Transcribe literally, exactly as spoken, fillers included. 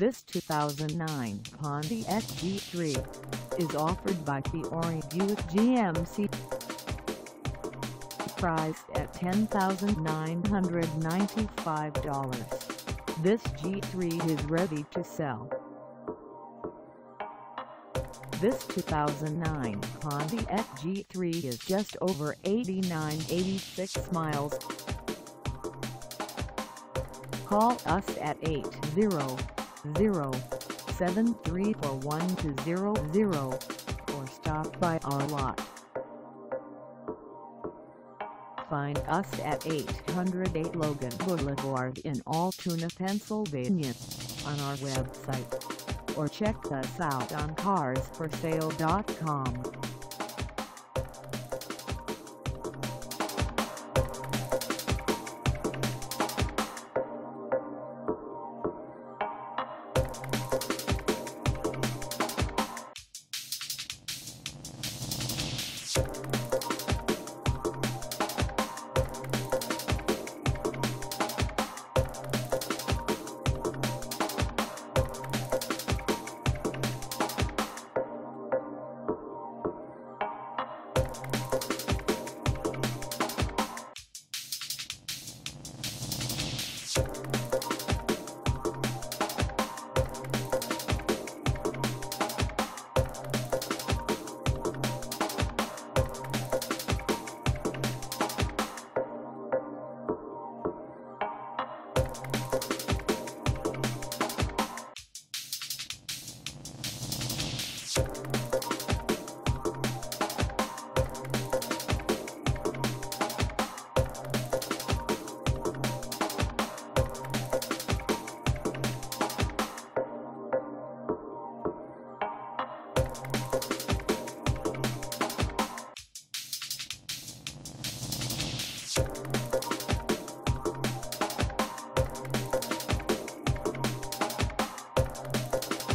This two thousand nine Pontiac G three is offered by Fiore Buick G M C. Priced at ten thousand nine hundred ninety-five dollars, this G three is ready to sell. This two thousand nine Pontiac G three is just over eighty-nine eighty-six miles. Call us at eight hundred, seven three four, one two zero zero or stop by our lot. Find us at eight hundred eight Logan Boulevard in Altoona, Pennsylvania, on our website, or check us out on cars for sale dot com. We'll be right back.